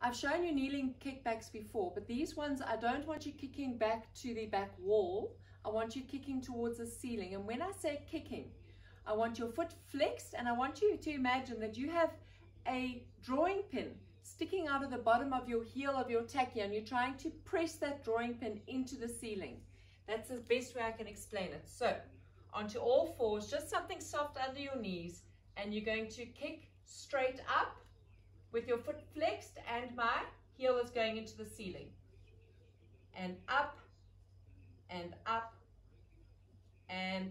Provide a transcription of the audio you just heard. I've shown you kneeling kickbacks before, but these ones, I don't want you kicking back to the back wall. I want you kicking towards the ceiling. And when I say kicking, I want your foot flexed, and I want you to imagine that you have a drawing pin sticking out of the bottom of your heel of your tacky, and you're trying to press that drawing pin into the ceiling. That's the best way I can explain it. So onto all fours, just something soft under your knees, and you're going to kick straight up with your foot flexed, and my heel is going into the ceiling. And up, and up, and